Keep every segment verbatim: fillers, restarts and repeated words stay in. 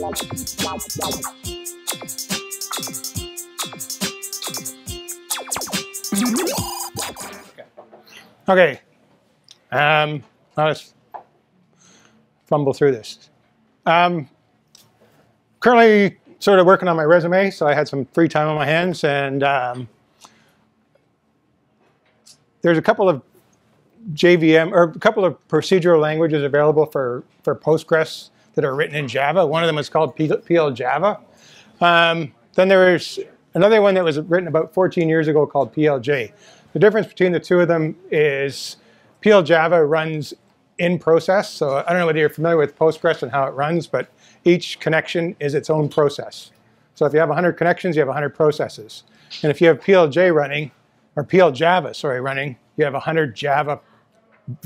Okay, um, now let's fumble through this. Um, currently sort of working on my resume, so I had some free time on my hands, and um, there's a couple of J V M, or a couple of procedural languages available for, for Postgres that are written in Java. One of them is called P L Java. Um, then there's another one that was written about fourteen years ago called P L J. The difference between the two of them is P L Java runs in process. So I don't know whether you're familiar with Postgres and how it runs, but each connection is its own process. So if you have one hundred connections, you have one hundred processes. And if you have P L J running, or P L Java, sorry, running, you have one hundred Java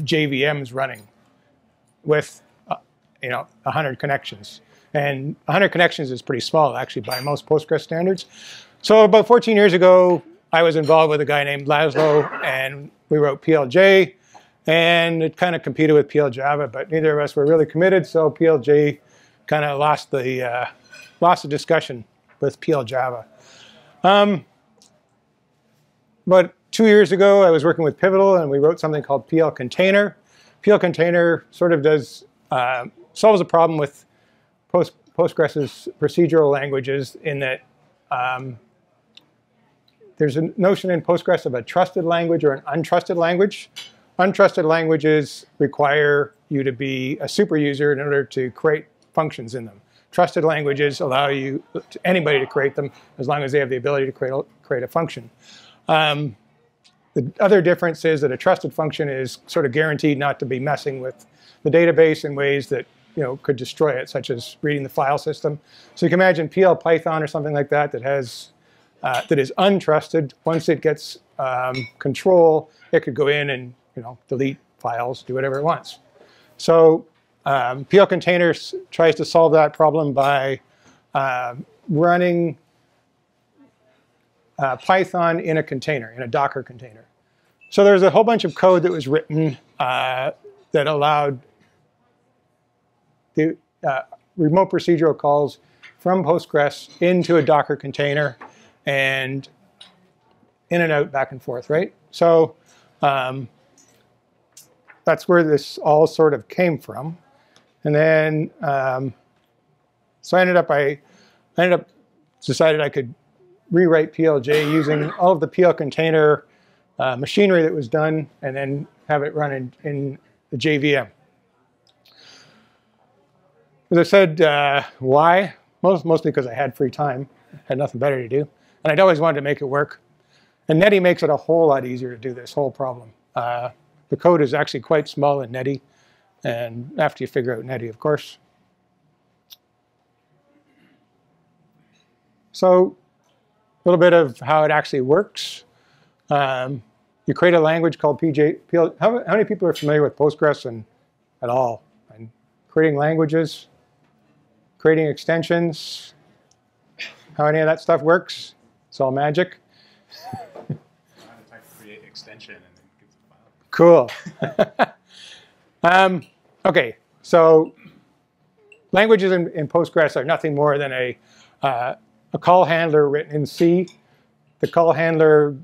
J V Ms running with, uh, you know, one hundred connections. And one hundred connections is pretty small, actually, by most Postgres standards. So about fourteen years ago, I was involved with a guy named Laszlo, and we wrote P L J, and it kind of competed with P L Java, but neither of us were really committed, so P L J kind of lost the uh, lost the discussion with P L Java. Um, but two years ago, I was working with Pivotal, and we wrote something called P L Container. P L Container sort of does uh, solves a problem with Post Postgres's procedural languages in that. Um, There's a notion in Postgres of a trusted language or an untrusted language. Untrusted languages require you to be a super user in order to create functions in them. Trusted languages allow you anybody to create them as long as they have the ability to create a, create a function. Um, the other difference is that a trusted function is sort of guaranteed not to be messing with the database in ways that, you know, could destroy it, such as reading the file system. So you can imagine P L Python or something like that that has Uh, that is untrusted. Once it gets um, control, it could go in and, you know, delete files, do whatever it wants. So um, P L Container tries to solve that problem by uh, running uh, Python in a container, in a Docker container. So there's a whole bunch of code that was written uh, that allowed the uh, remote procedural calls from Postgres into a Docker container, and in and out, back and forth, right? So um, that's where this all sort of came from. And then, um, so I ended up, I ended up decided I could rewrite P L J using all of the P L Container uh, machinery that was done, and then have it run in, in the J V M. As I said, uh, why? Most, mostly because I had free time, had nothing better to do. And I'd always wanted to make it work. And Netty makes it a whole lot easier to do this whole problem. Uh, the code is actually quite small in Netty, and after you figure out Netty, of course. So a little bit of how it actually works. Um, you create a language called P J. P L, how, how many people are familiar with Postgres and at all? And creating languages, creating extensions. How any of that stuff works? It's all magic. Create extension and then give the file. Cool. um, okay, so languages in, in Postgres are nothing more than a uh, a call handler written in C. The call handler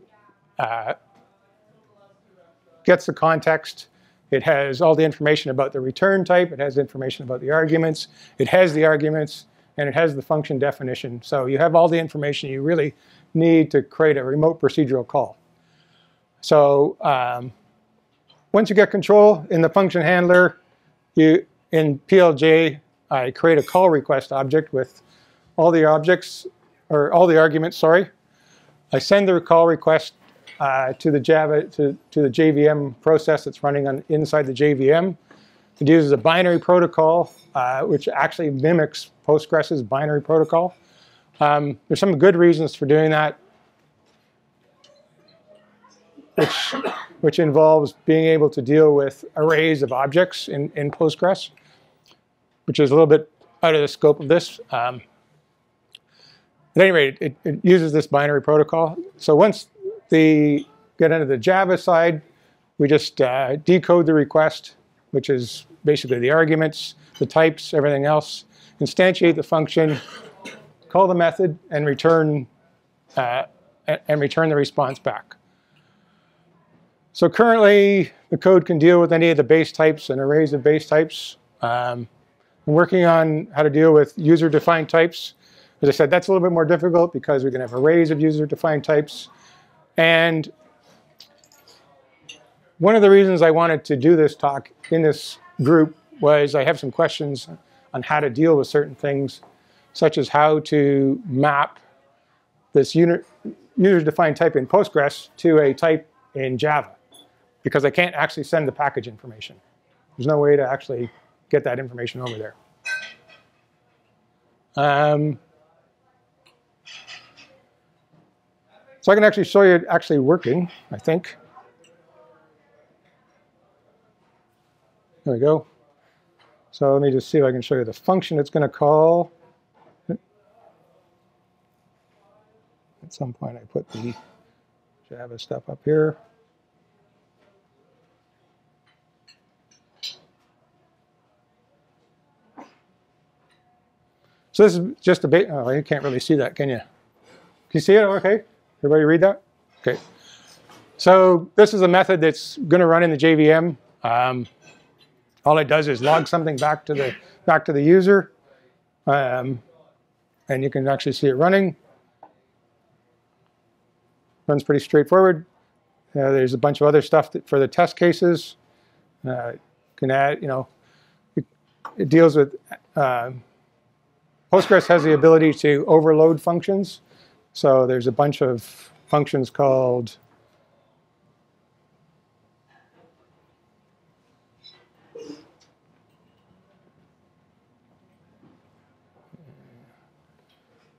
uh, gets the context. It has all the information about the return type. It has information about the arguments. It has the arguments. And it has the function definition. So you have all the information you really need to create a remote procedural call. So um, once you get control in the function handler, you in P L J, I create a call request object with all the objects, or all the arguments, sorry. I send the call request uh, to the Java, to, to the J V M process that's running on inside the J V M. It uses a binary protocol, uh, which actually mimics Postgres's binary protocol. Um, there's some good reasons for doing that, which, which involves being able to deal with arrays of objects in, in Postgres, which is a little bit out of the scope of this. Um, at any rate, it, it uses this binary protocol. So once the get into the Java side, we just uh, decode the request, which is basically the arguments, the types, everything else. instantiate the function, call the method, and return uh, and return the response back. So currently, the code can deal with any of the base types and arrays of base types. Um, I'm working on how to deal with user-defined types. As I said, that's a little bit more difficult because we can have arrays of user-defined types. And one of the reasons I wanted to do this talk in this group was I have some questions on how to deal with certain things, such as how to map this user-defined type in Postgres to a type in Java, because I can't actually send the package information. There's no way to actually get that information over there. Um, so I can actually show you it actually working, I think. There we go. So let me just see if I can show you the function it's going to call. At some point I put the Java stuff up here. So this is just a bit, oh, you can't really see that, can you? Can you see it okay? Everybody read that? Okay. So this is a method that's going to run in the J V M. Um, all it does is log something back to the, back to the user. Um, and you can actually see it running. Runs pretty straightforward. Uh, there's a bunch of other stuff that for the test cases. Uh, can add, you know, it, it deals with, uh, Postgres has the ability to overload functions. So there's a bunch of functions called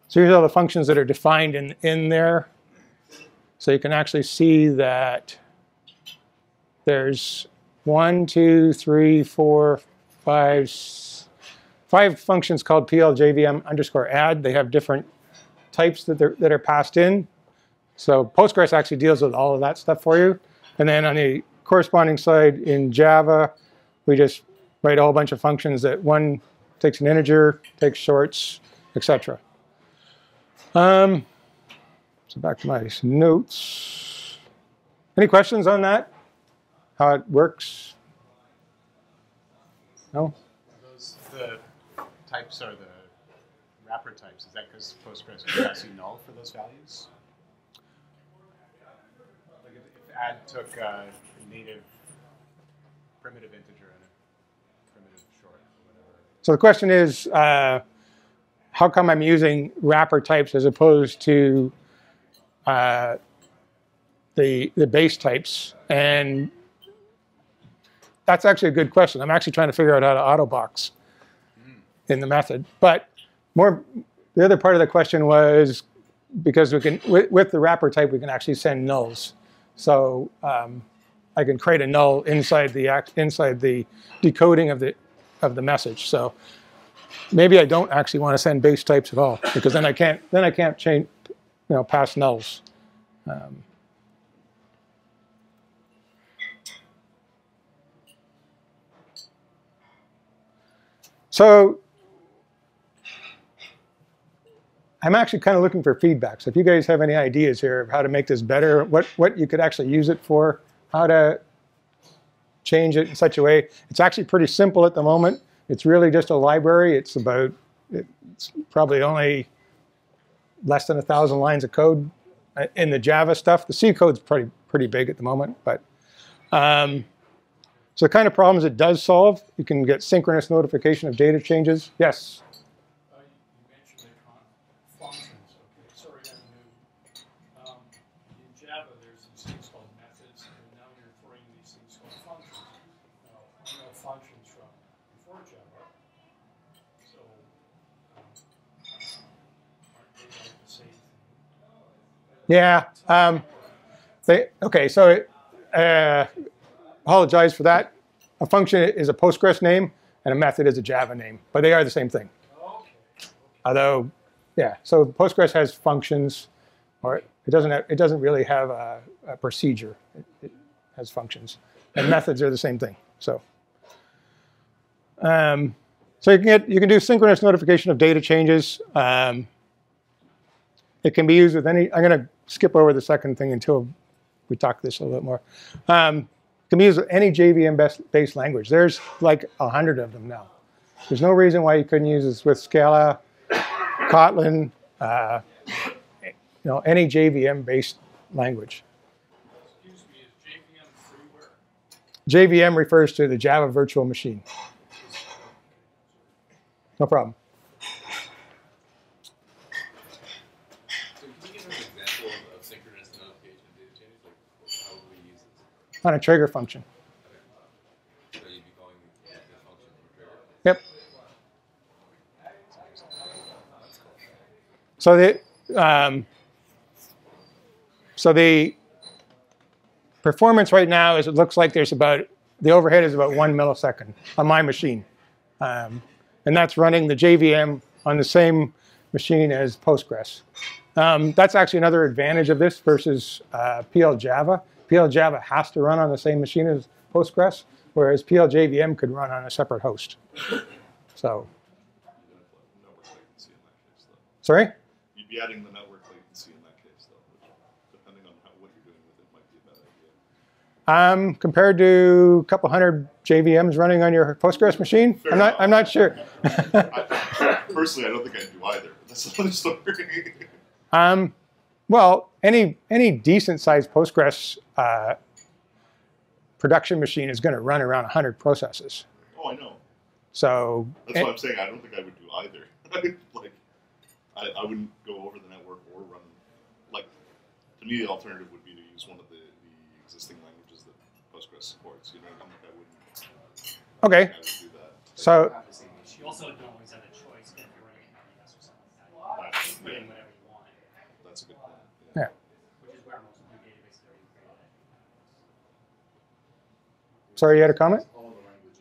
So here's all the functions that are defined in, in there. So you can actually see that there's one, two, three, four, five, Five functions called P L J V M underscore add. They have different types that, that are passed in. So Postgres actually deals with all of that stuff for you. And then on the corresponding side in Java, we just write a whole bunch of functions that one takes an integer, takes shorts, et cetera. Um, so back to my notes. Any questions on that? How it works? No? Those the types are the wrapper types. Is that because Postgres is passing null for those values? Like if, if add took uh, a native primitive integer and a primitive short, or whatever. So the question is, uh, how come I'm using wrapper types as opposed to uh, the the base types? And that's actually a good question. I'm actually trying to figure out how to auto-box in the method, but more the other part of the question was because we can with, with the wrapper type we can actually send nulls, so um, I can create a null inside the inside the decoding of the of the message. So maybe I don't actually want to send base types at all, because then I can't then I can't change, you know, pass nulls. Um, so. I'm actually kind of looking for feedback. So if you guys have any ideas here of how to make this better, what, what you could actually use it for, how to change it in such a way. It's actually pretty simple at the moment. It's really just a library. It's about, it's probably only less than a thousand lines of code in the Java stuff. The C code's pretty, pretty big at the moment, but. Um, so the kind of problems it does solve, you can get synchronous notification of data changes. Yes? Yeah. Um, they, okay. So, uh, apologize for that. A function is a Postgres name, and a method is a Java name, but they are the same thing. Although, yeah. So Postgres has functions, or it doesn't. Have, it doesn't really have a, a procedure. It, it has functions, and methods are the same thing. So, um, So you can get, you can do synchronous notification of data changes. Um, it can be used with any. I'm going to skip over the second thing until we talk this a little bit more. Um, it can be used with any J V M-based language. There's like a hundred of them now. There's no reason why you couldn't use this with Scala, Kotlin, uh, you know, any J V M-based language. Excuse me, is J V M freeware? J V M refers to the Java Virtual Machine. No problem. So can you give an example of synchronous notification of data changes? Like how would we use this? On a trigger function. Okay. So you'd be calling the function for trigger? Yep. So the um, so the performance right now is it looks like there's about the overhead is about one millisecond on my machine. Um, And that's running the J V M on the same machine as Postgres. Um, that's actually another advantage of this versus uh, P L Java. P L Java has to run on the same machine as Postgres, whereas P L J V M could run on a separate host. So, sorry? You'd be adding the network latency in that case, though, which, depending on how, what you're doing with it, might be a bad idea. Um, compared to a couple hundred J V Ms running on your Postgres machine? Fair I'm not. Enough. I'm not sure. I, personally, I don't think I do either. But that's another story. um, well, any any decent sized Postgres uh, production machine is going to run around one hundred processes. Oh, I know. So that's what I'm saying. I don't think I would do either. Like, I, I wouldn't go over the network or run. Like, to me, the alternative would be to use one of the, the existing languages that Postgres supports. You know, I don't think I would. Okay. So you also don't always have a choice if you're running a P D S or something like that. That's putting whatever you want. That's a good point. Yeah. Which is where most new databases are created. Sorry, you had a comment? All the languages,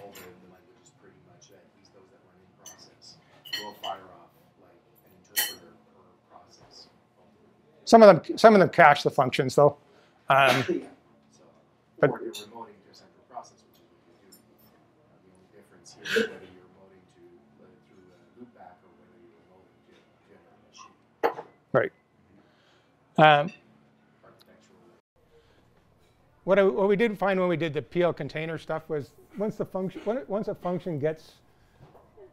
all the languages pretty much, at least those that run in process, will fire off like an interpreter or process. Some of them some of them cache the functions though. Um yeah. So, but or you're remoting to a central process. Whether you're loading to uh, through a loopback or whether you're loading to general machine. Right. Um, what, I, what we did find when we did the P L container stuff was once the function once a function gets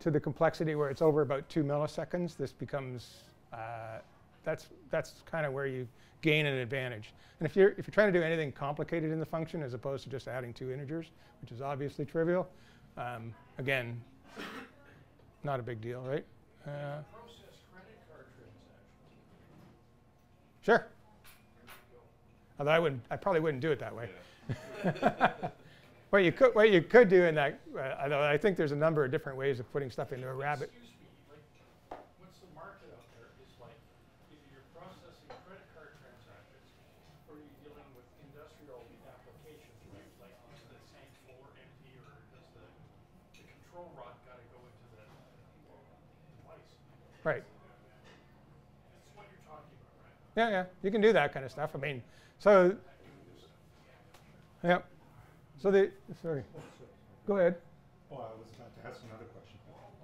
to the complexity where it's over about two milliseconds, this becomes uh, that's that's kind of where you gain an advantage. And if you're if you're trying to do anything complicated in the function as opposed to just adding two integers, which is obviously trivial. Um, again, not a big deal, right? Uh, process credit card transactions. Sure. Although I wouldn't, I probably wouldn't do it that way. Yeah. what you could, what you could do in that, uh, I think there's a number of different ways of putting stuff into a rabbit. Excuse me, like, what's the market out there? Is like either you're processing credit card transactions, or you're dealing with industrial applications, right? Like does the same floor empty, or does the control rod got to go into the device. Right. That's what you're talking about, right? Yeah, yeah. You can do that kind of stuff. I mean, so. Yeah. So the sorry. Go ahead. Well, I was about to ask another question.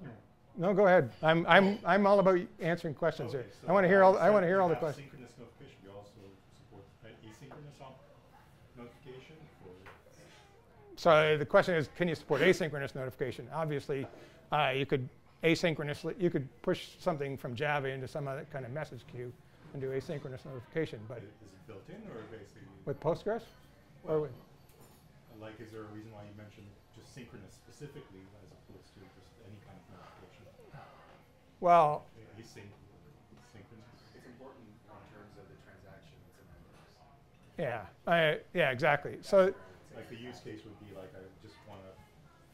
Yeah. No, go ahead. I'm I'm I'm all about answering questions okay, here. So I want to hear all I want to hear all the questions. Synchronous notification. We also support asynchronous notification. So the question is, can you support asynchronous notification? Obviously, uh, you could asynchronously, you could push something from Java into some other kind of message queue and do asynchronous notification. But is it built in, or basically with Postgres, well, or with? Like, is there a reason why you mentioned just synchronous specifically as opposed to just any kind of notification? Well, asynchronous. It's important in terms of the transactions and numbers. Yeah. I, yeah. Exactly. So. Like the use case would be like I just want to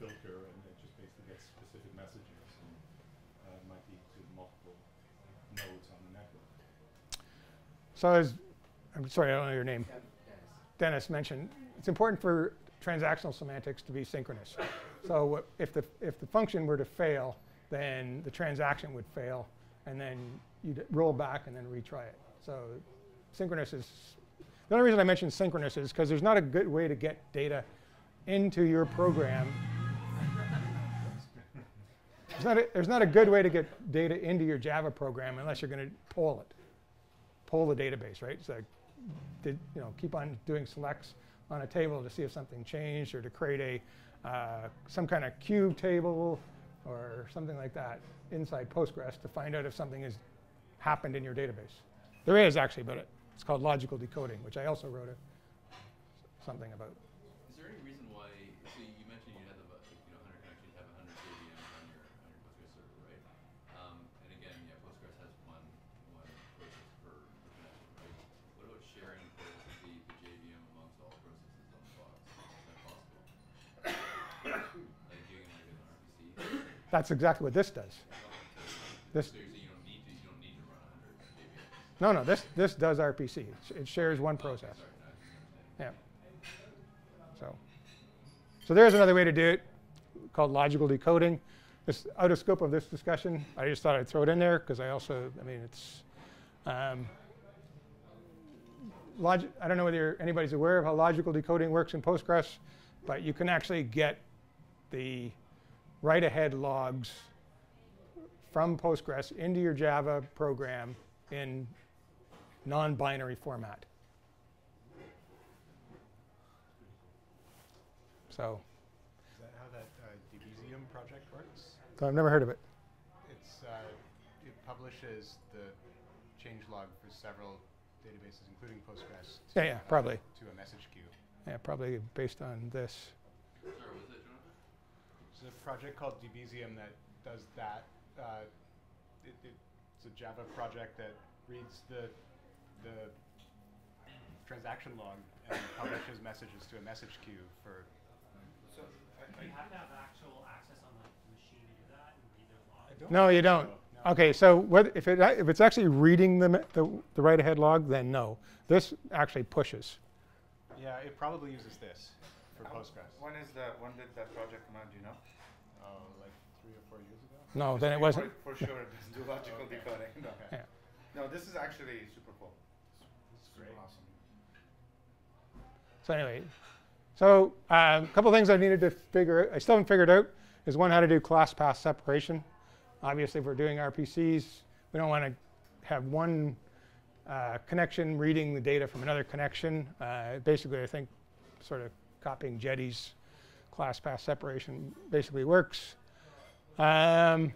filter and it just basically gets specific messages and uh, it might be to multiple nodes on the network. So as, I'm sorry, I don't know your name. Dennis. Dennis mentioned it's important for transactional semantics to be synchronous. So what, if the if the function were to fail, then the transaction would fail, and then you'd roll back and then retry it. So synchronous is. The only reason I mentioned synchronous is because there's not a good way to get data into your program. There's not a, there's not a good way to get data into your Java program unless you're going to poll it, poll the database, right? So did, you know, keep on doing selects on a table to see if something changed, or to create a uh, some kind of cube table or something like that inside Postgres to find out if something has happened in your database. There is actually, but it's called logical decoding, which I also wrote a, something about. Is there any reason why? So you mentioned you had the you know one hundred connections, you have one hundred Debeziums on your on your Postgres server, right? Um, and again, yeah, Postgres has one one process per connection, right? What about sharing the the Debezium amongst all processes on the box? Is that possible? Like doing like an R P C? That's exactly what this does. This. No, no, this, this does R P C. It, sh it shares one process. Yeah. So, so there's another way to do it called logical decoding. It's out of scope of this discussion. I just thought I'd throw it in there because I also, I mean, it's, um, logic, I don't know whether anybody's aware of how logical decoding works in Postgres, but you can actually get the write-ahead logs from Postgres into your Java program in non-binary format. So. Is that how that uh, Debezium project works? I've never heard of it. It's, uh, it publishes the change log for several databases, including Postgres. To, yeah, yeah, probably. Uh, to a message queue. Yeah, probably based on this. Sorry, what was it, Jonathan? There's a project called Debezium that does that. Uh, it, it It's a Java project that reads the, the transaction log and publishes messages to a message queue for. So do you have to have actual access on the machine to do that and read their log? No, you don't. No. OK, so what, if, it, if it's actually reading the, the, the write-ahead log, then no. This actually pushes. Yeah, it probably uses this for How Postgres. When, is the, when did that project come out, do you know? Uh, like three or four years ago? No, then it wasn't. For sure, it doesn't do logical decoding. No. Yeah. No, this is actually super cool. It's great. Awesome. So anyway, so um, a couple things I needed to figure out, I still haven't figured out, is one, how to do class path separation. Obviously, if we're doing R P Cs, we don't want to have one uh, connection reading the data from another connection. Uh, basically, I think sort of copying Jetty's class path separation basically works. Um,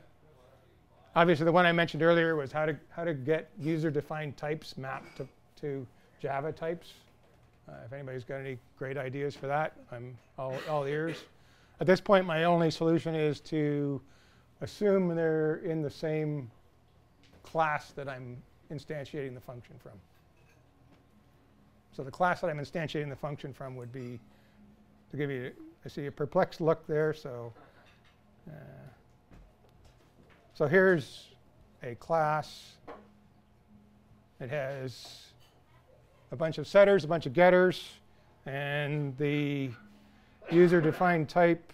obviously, the one I mentioned earlier was how to how to get user-defined types mapped to, to Java types. Uh, if anybody's got any great ideas for that, I'm all, all ears. At this point, my only solution is to assume they're in the same class that I'm instantiating the function from. So the class that I'm instantiating the function from would be, to give you, I see a perplexed look there, so. Uh, So here's a class. It has a bunch of setters, a bunch of getters, and the user-defined type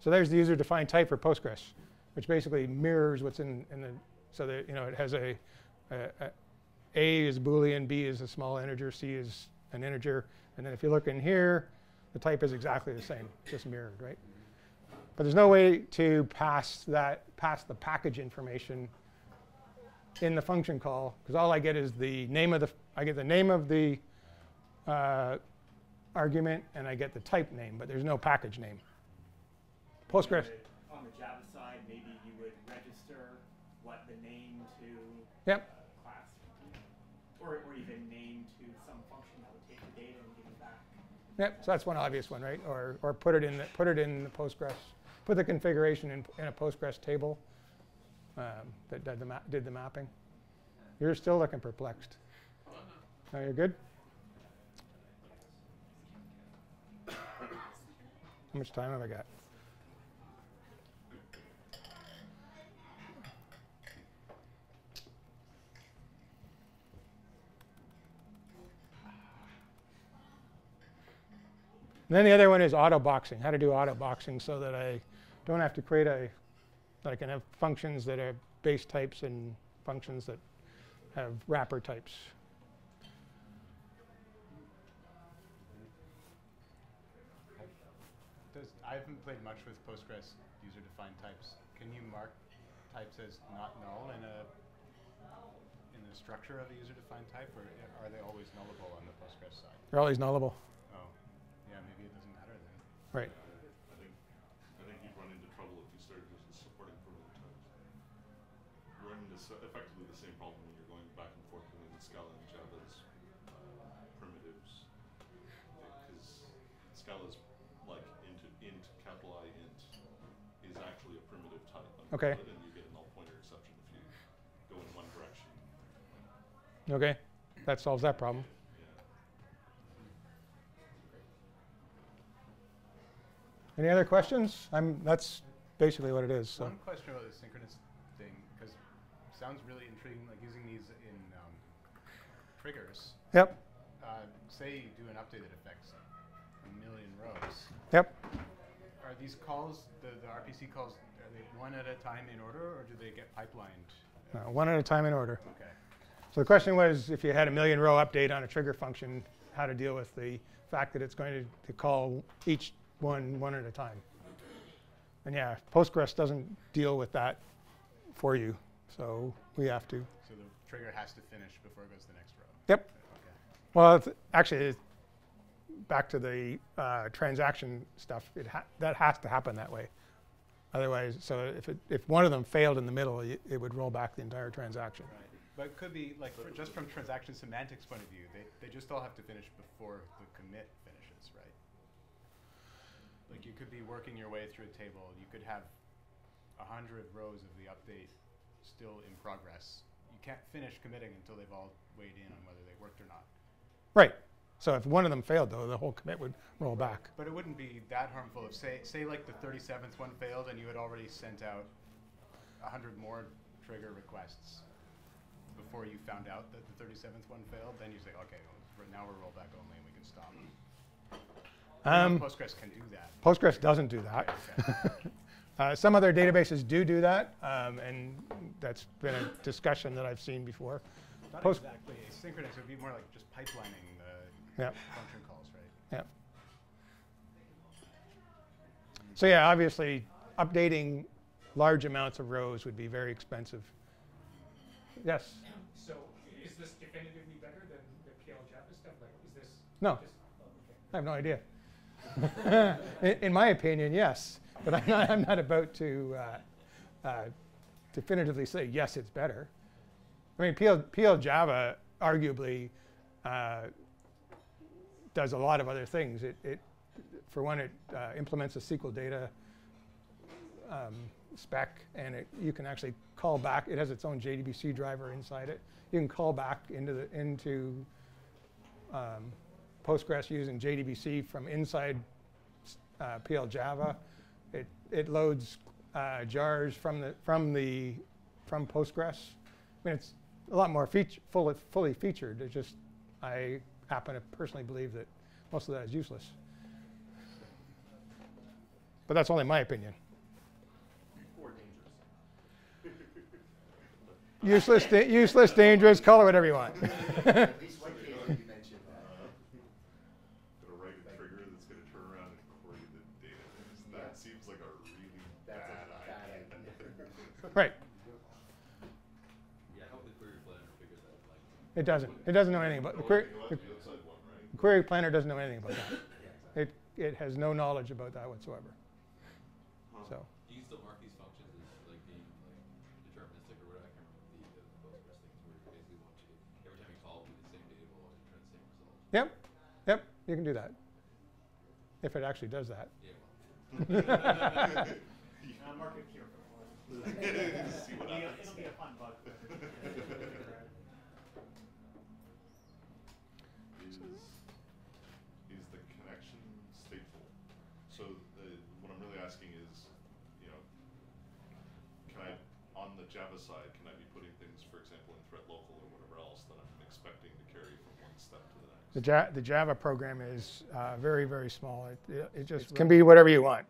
So there's the user-defined type for Postgres, which basically mirrors what's in, in the, so that, you know, it has a, a, a A is Boolean, B is a small integer, C is an integer. And then if you look in here, the type is exactly the same, just mirrored, right? But there's no way to pass that, pass the package information in the function call, because all I get is the name of the, I get the name of the uh, argument, and I get the type name, but there's no package name. Postgres. On the Java side, maybe you would register what the name to. Yep. Or even name to some function that would take the data and give it back. Yep, so that's one obvious one, right? Or, or put it in the, put it in the Postgres, put the configuration in, in a Postgres table um, that did the, ma did the mapping. You're still looking perplexed. Now you're good? How much time have I got? And then the other one is auto-boxing, how to do auto-boxing so that I don't have to create a, that I can have functions that are base types and functions that have wrapper types. Does, I haven't played much with Postgres user-defined types. Can you mark types as not null in a in the structure of a user-defined type, or are they always nullable on the Postgres side? They're always nullable. Oh, yeah, maybe it doesn't matter then. Right. Uh, I think I think you run into trouble if you start just supporting primitive types. You run into effectively the same problem when you're going back and forth between Scala and Java's uh, primitives, because Scala's like int, int capital I int is actually a primitive type. Okay. And you get a null pointer exception if you go in one direction. Okay, that solves that problem. Yeah. Any other questions? I'm. That's basically what it is. So. One question about the synchronous thing, because it sounds really intriguing, like using these in um, triggers. Yep. Uh, say you do an updated effect, so a million rows. Yep. Are these calls, the, the R P C calls, are they one at a time in order, or do they get pipelined? No, one at a time in order. Okay. So the question was, if you had a million row update on a trigger function, how to deal with the fact that it's going to, to call each one one at a time. And yeah, Postgres doesn't deal with that for you, so we have to. So the trigger has to finish before it goes to the next row. Yep. Okay. Well, it's actually, back to the uh, transaction stuff, it ha that has to happen that way. Otherwise, so if, it, if one of them failed in the middle, it, it would roll back the entire transaction. Right. But it could be, like, for just from transaction semantics point of view, they, they just all have to finish before the commit finishes, right? Like, you could be working your way through a table. You could have one hundred rows of the update still in progress. You can't finish committing until they've all weighed in on whether they worked or not. Right. So if one of them failed, though, the whole commit would roll back. But it wouldn't be that harmful if, say, say like, the thirty-seventh one failed and you had already sent out one hundred more trigger requests before you found out that the thirty-seventh one failed, then you say, okay, well, now we're rollback only and we can stop. Um, Postgres can do that. Postgres doesn't do that. Okay, okay. uh, some other databases do do that, um, and that's been a discussion that I've seen before. Not Post exactly asynchronous. It would be more like just pipelining the yeah. function calls, right? Yeah. So yeah, obviously, updating large amounts of rows would be very expensive. Yes. So is this definitively better than the P L Java stuff? Like, is this? No. Just, oh, okay. I have no idea. in, in my opinion, yes, but I'm not. I'm not about to uh, uh, definitively say yes, it's better. I mean, P L Java arguably uh, does a lot of other things. It, it for one, it uh, implements a S Q L data Um, spec, and it, you can actually call back. It has its own J D B C driver inside it. You can call back into the into um, Postgres using J D B C from inside uh, P L Java. It it loads uh, jars from the from the from Postgres. I mean, it's a lot more feature fully fully featured. It's just I happen to personally believe that most of that is useless. But that's only my opinion. Useless, da useless, dangerous, call it whatever you want. These white cases you mentioned. Going to write a trigger that's going to turn around and query the data. That yeah. seems like a really that's bad, a bad idea. idea. Right. Yeah, I hope the query planner figures that out. Like, it doesn't. It doesn't know anything about the query. The query planner doesn't know anything about that. Yeah, exactly. It it has no knowledge about that whatsoever. Huh. So. Do you still mark these functions as like being like deterministic or whatever? Yep, yep, you can do that. If it actually does that. Yeah. I'll mark it here for one. It'll be a fun bug. Is, is the connection stateful? So the, what I'm really asking is, you know, can I, on the Java side, can I be putting things, for example, in thread local or whatever else that I'm expecting to carry from one step to the next? The, ja the Java program is uh, very, very small. It, it, it just it's can be whatever you want.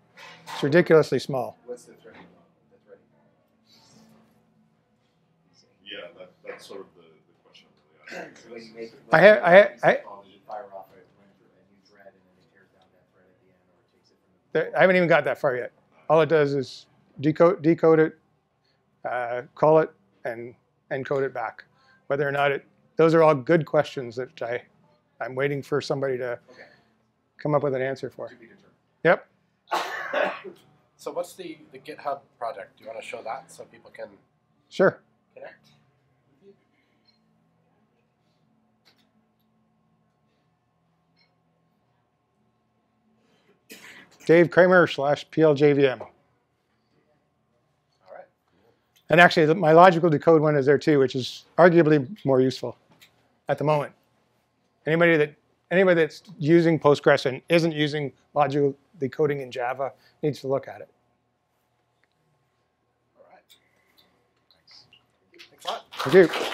It's ridiculously small. What's the threading? Yeah, that, that's sort of the, the I have, I have, I, I haven't even got that far yet. All it does is decode, decode it, uh, call it, and encode it back. Whether or not it, those are all good questions that I, I'm waiting for somebody to okay. come up with an answer for. To be determined. Yep. So what's the, the GitHub project? Do you want to show that so people can sure. connect? Dave Cramer slash P L J V M. All right. And actually, my logical decode one is there too, which is arguably more useful at the moment. Anybody that anybody that's using Postgres and isn't using logical decoding in Java needs to look at it. All right. Thanks. Thanks a lot. Thank you.